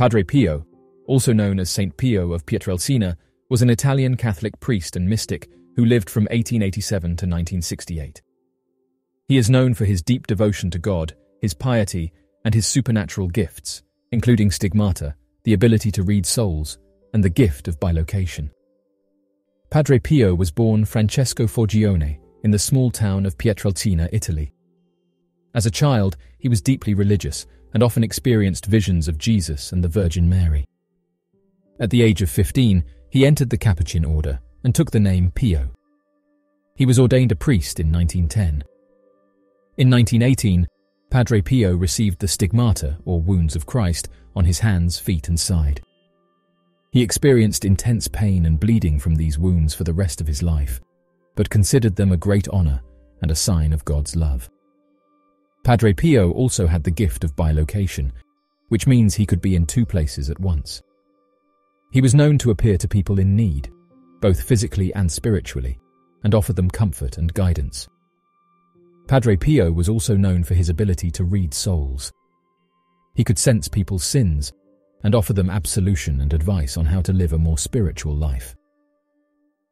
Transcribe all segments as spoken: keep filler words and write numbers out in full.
Padre Pio, also known as Saint Pio of Pietrelcina, was an Italian Catholic priest and mystic who lived from eighteen eighty-seven to nineteen sixty-eight. He is known for his deep devotion to God, his piety, and his supernatural gifts, including stigmata, the ability to read souls, and the gift of bilocation. Padre Pio was born Francesco Forgione in the small town of Pietrelcina, Italy. As a child, he was deeply religious and often experienced visions of Jesus and the Virgin Mary. At the age of fifteen, he entered the Capuchin Order and took the name Pio. He was ordained a priest in nineteen ten. In nineteen eighteen, Padre Pio received the stigmata, or wounds of Christ, on his hands, feet, and side. He experienced intense pain and bleeding from these wounds for the rest of his life, but considered them a great honor and a sign of God's love. Padre Pio also had the gift of bilocation, which means he could be in two places at once. He was known to appear to people in need, both physically and spiritually, and offer them comfort and guidance. Padre Pio was also known for his ability to read souls. He could sense people's sins and offer them absolution and advice on how to live a more spiritual life.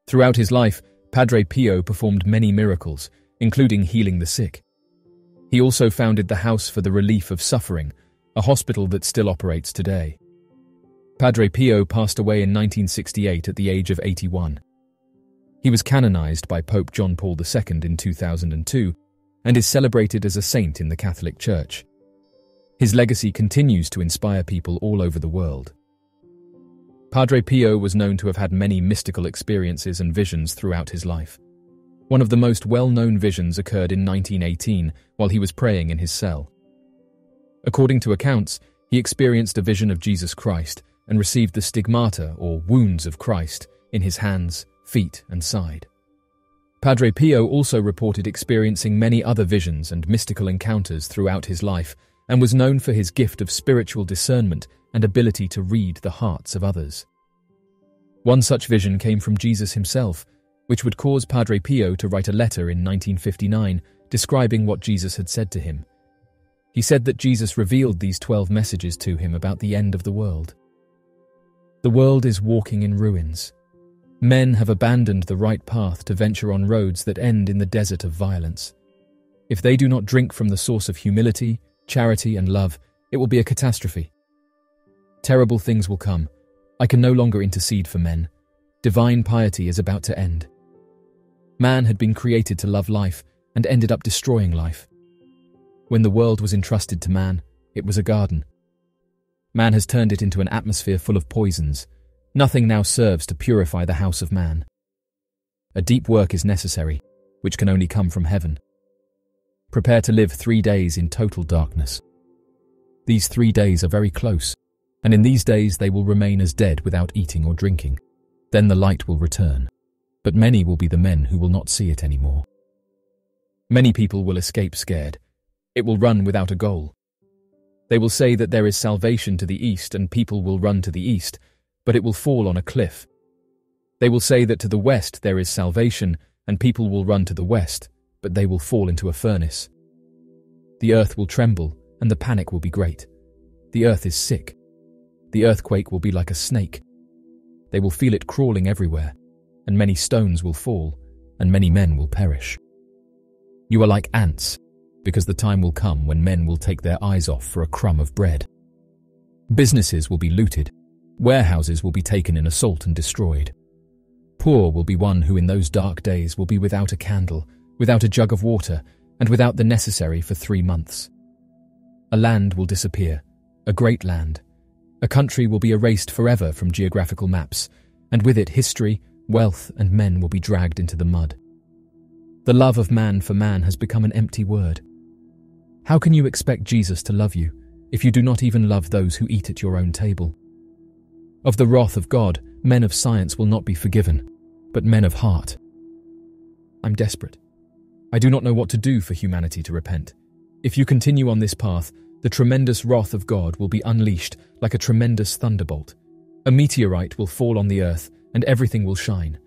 Throughout his life, Padre Pio performed many miracles, including healing the sick. He also founded the House for the Relief of Suffering, a hospital that still operates today. Padre Pio passed away in nineteen sixty-eight at the age of eighty-one. He was canonized by Pope John Paul the Second in two thousand two and is celebrated as a saint in the Catholic Church. His legacy continues to inspire people all over the world. Padre Pio was known to have had many mystical experiences and visions throughout his life. One of the most well-known visions occurred in nineteen eighteen while he was praying in his cell. According to accounts, he experienced a vision of Jesus Christ and received the stigmata, or wounds of Christ, in his hands, feet, and side. Padre Pio also reported experiencing many other visions and mystical encounters throughout his life and was known for his gift of spiritual discernment and ability to read the hearts of others. One such vision came from Jesus himself, which would cause Padre Pio to write a letter in nineteen fifty-nine describing what Jesus had said to him. He said that Jesus revealed these twelve messages to him about the end of the world. The world is walking in ruins. Men have abandoned the right path to venture on roads that end in the desert of violence. If they do not drink from the source of humility, charity, and love, it will be a catastrophe. Terrible things will come. I can no longer intercede for men. Divine piety is about to end. Man had been created to love life and ended up destroying life. When the world was entrusted to man, it was a garden. Man has turned it into an atmosphere full of poisons. Nothing now serves to purify the house of man. A deep work is necessary, which can only come from heaven. Prepare to live three days in total darkness. These three days are very close, and in these days they will remain as dead without eating or drinking. Then the light will return, but many will be the men who will not see it anymore. Many people will escape scared. It will run without a goal. They will say that there is salvation to the east and people will run to the east, but it will fall on a cliff. They will say that to the west there is salvation and people will run to the west, but they will fall into a furnace. The earth will tremble and the panic will be great. The earth is sick. The earthquake will be like a snake. They will feel it crawling everywhere, and many stones will fall, and many men will perish. You are like ants, because the time will come when men will take their eyes off for a crumb of bread. Businesses will be looted, warehouses will be taken in assault and destroyed. Poor will be one who in those dark days will be without a candle, without a jug of water, and without the necessary for three months. A land will disappear, a great land. A country will be erased forever from geographical maps, and with it history, wealth, and men will be dragged into the mud. The love of man for man has become an empty word. How can you expect Jesus to love you if you do not even love those who eat at your own table? Of the wrath of God, men of science will not be forgiven, but men of heart. I'm desperate. I do not know what to do for humanity to repent. If you continue on this path, the tremendous wrath of God will be unleashed like a tremendous thunderbolt. A meteorite will fall on the earth and everything will shine.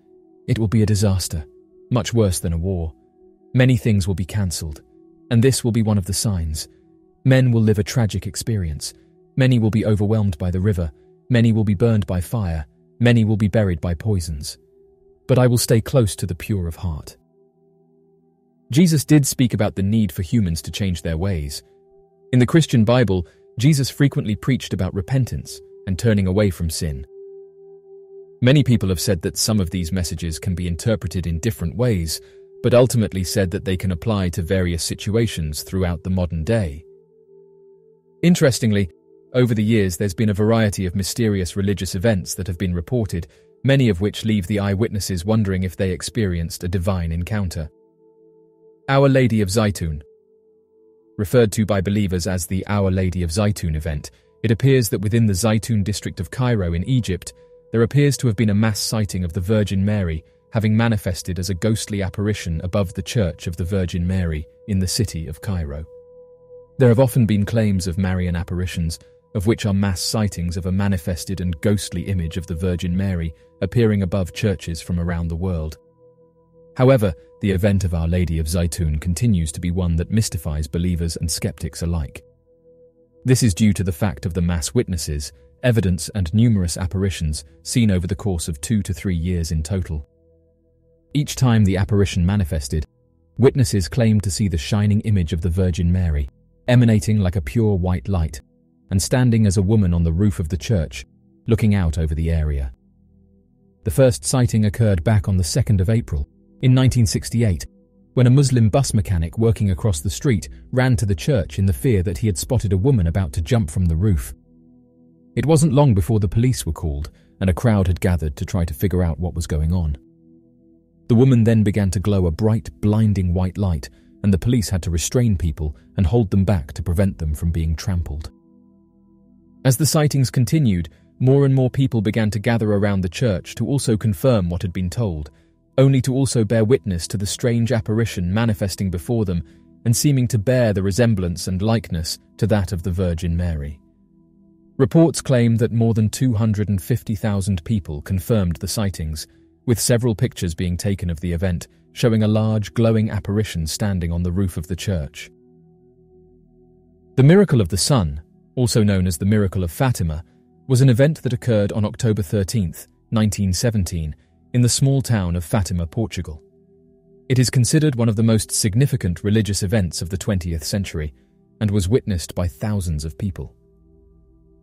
It will be a disaster, much worse than a war. Many things will be cancelled, and this will be one of the signs. Men will live a tragic experience. Many will be overwhelmed by the river, many will be burned by fire, many will be buried by poisons. But I will stay close to the pure of heart. Jesus did speak about the need for humans to change their ways. In the Christian Bible, Jesus frequently preached about repentance and turning away from sin. Many people have said that some of these messages can be interpreted in different ways, but ultimately said that they can apply to various situations throughout the modern day. Interestingly, over the years there's been a variety of mysterious religious events that have been reported, many of which leave the eyewitnesses wondering if they experienced a divine encounter. Our Lady of Zeitoun. Referred to by believers as the Our Lady of Zeitoun event, it appears that within the Zeitoun district of Cairo in Egypt, there appears to have been a mass sighting of the Virgin Mary, having manifested as a ghostly apparition above the Church of the Virgin Mary in the city of Cairo. There have often been claims of Marian apparitions, of which are mass sightings of a manifested and ghostly image of the Virgin Mary appearing above churches from around the world. However, the event of Our Lady of Zeitoun continues to be one that mystifies believers and skeptics alike. This is due to the fact of the mass witnesses, evidence and numerous apparitions seen over the course of two to three years in total. Each time the apparition manifested, witnesses claimed to see the shining image of the Virgin Mary, emanating like a pure white light, and standing as a woman on the roof of the church, looking out over the area. The first sighting occurred back on the second of April, in nineteen sixty-eight, when a Muslim bus mechanic working across the street ran to the church in the fear that he had spotted a woman about to jump from the roof. It wasn't long before the police were called, and a crowd had gathered to try to figure out what was going on. The woman then began to glow a bright, blinding white light, and the police had to restrain people and hold them back to prevent them from being trampled. As the sightings continued, more and more people began to gather around the church to also confirm what had been told, only to also bear witness to the strange apparition manifesting before them and seeming to bear the resemblance and likeness to that of the Virgin Mary. Reports claim that more than two hundred fifty thousand people confirmed the sightings, with several pictures being taken of the event, showing a large glowing apparition standing on the roof of the church. The miracle of the sun, also known as the miracle of Fatima, was an event that occurred on October thirteenth, nineteen seventeen, in the small town of Fatima, Portugal. It is considered one of the most significant religious events of the twentieth century, and was witnessed by thousands of people.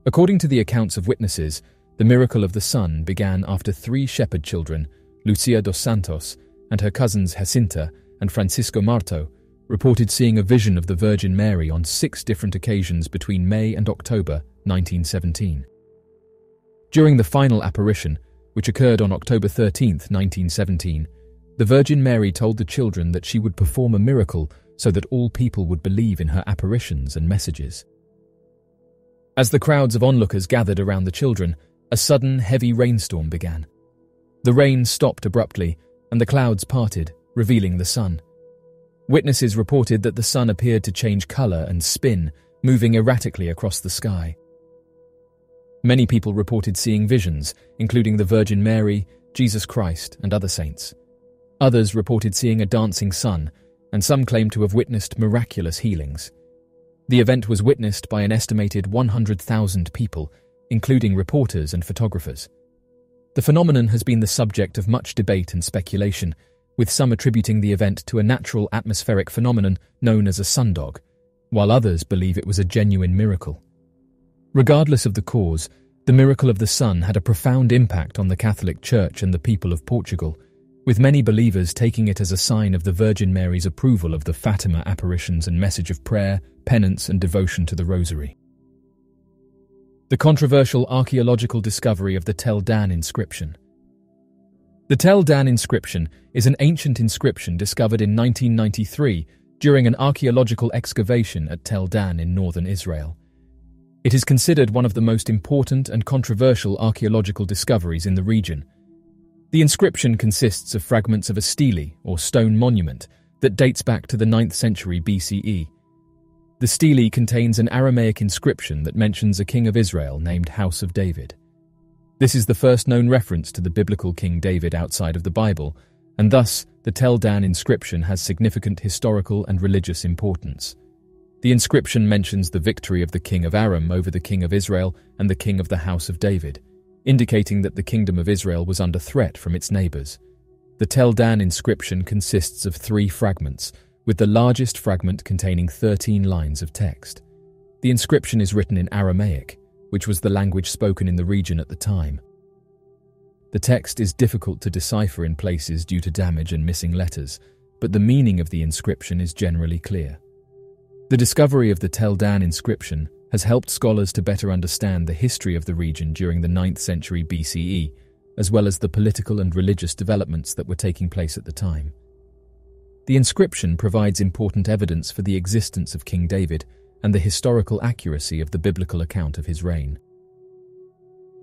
According to the accounts of witnesses, the miracle of the sun began after three shepherd children, Lucia dos Santos and her cousins Jacinta and Francisco Marto, reported seeing a vision of the Virgin Mary on six different occasions between May and October nineteen seventeen. During the final apparition, which occurred on October thirteenth, nineteen seventeen, the Virgin Mary told the children that she would perform a miracle so that all people would believe in her apparitions and messages. As the crowds of onlookers gathered around the children, a sudden, heavy rainstorm began. The rain stopped abruptly, and the clouds parted, revealing the sun. Witnesses reported that the sun appeared to change color and spin, moving erratically across the sky. Many people reported seeing visions, including the Virgin Mary, Jesus Christ, and other saints. Others reported seeing a dancing sun, and some claimed to have witnessed miraculous healings. The event was witnessed by an estimated one hundred thousand people, including reporters and photographers. The phenomenon has been the subject of much debate and speculation, with some attributing the event to a natural atmospheric phenomenon known as a sundog, while others believe it was a genuine miracle. Regardless of the cause, the miracle of the sun had a profound impact on the Catholic Church and the people of Portugal, with many believers taking it as a sign of the Virgin Mary's approval of the Fatima apparitions and message of prayer, penance and devotion to the Rosary. The controversial archaeological discovery of the Tel Dan inscription. The Tel Dan inscription is an ancient inscription discovered in nineteen ninety-three during an archaeological excavation at Tel Dan in northern Israel. It is considered one of the most important and controversial archaeological discoveries in the region. The inscription consists of fragments of a stele, or stone monument, that dates back to the ninth century B C E. The stele contains an Aramaic inscription that mentions a king of Israel named House of David. This is the first known reference to the biblical King David outside of the Bible, and thus the Tel Dan inscription has significant historical and religious importance. The inscription mentions the victory of the king of Aram over the king of Israel and the king of the House of David, indicating that the kingdom of Israel was under threat from its neighbors. The Tel Dan inscription consists of three fragments, with the largest fragment containing thirteen lines of text. The inscription is written in Aramaic, which was the language spoken in the region at the time. The text is difficult to decipher in places due to damage and missing letters, but the meaning of the inscription is generally clear. The discovery of the Tel Dan inscription has helped scholars to better understand the history of the region during the ninth century B C E, as well as the political and religious developments that were taking place at the time. The inscription provides important evidence for the existence of King David and the historical accuracy of the biblical account of his reign.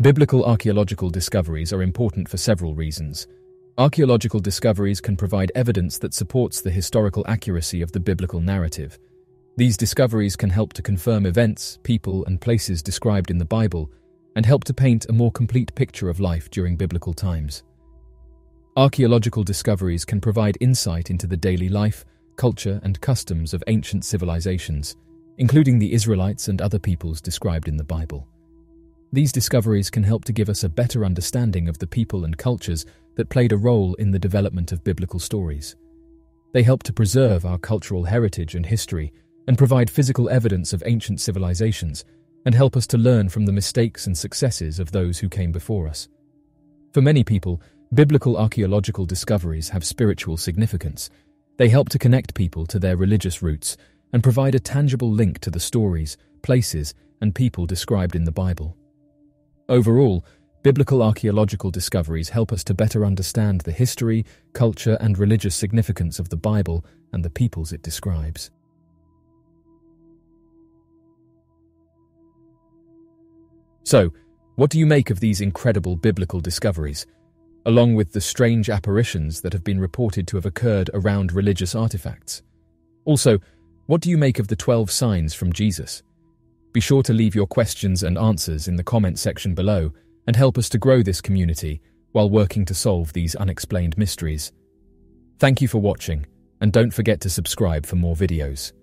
Biblical archaeological discoveries are important for several reasons. Archaeological discoveries can provide evidence that supports the historical accuracy of the biblical narrative. These discoveries can help to confirm events, people, and places described in the Bible, and help to paint a more complete picture of life during biblical times. Archaeological discoveries can provide insight into the daily life, culture, and customs of ancient civilizations, including the Israelites and other peoples described in the Bible. These discoveries can help to give us a better understanding of the people and cultures that played a role in the development of biblical stories. They help to preserve our cultural heritage and history, and provide physical evidence of ancient civilizations, and help us to learn from the mistakes and successes of those who came before us. For many people, biblical archaeological discoveries have spiritual significance. They help to connect people to their religious roots and provide a tangible link to the stories, places, and people described in the Bible. Overall, biblical archaeological discoveries help us to better understand the history, culture, and religious significance of the Bible and the peoples it describes. So, what do you make of these incredible biblical discoveries, along with the strange apparitions that have been reported to have occurred around religious artifacts? Also, what do you make of the twelve signs from Jesus? Be sure to leave your questions and answers in the comment section below and help us to grow this community while working to solve these unexplained mysteries. Thank you for watching, and don't forget to subscribe for more videos.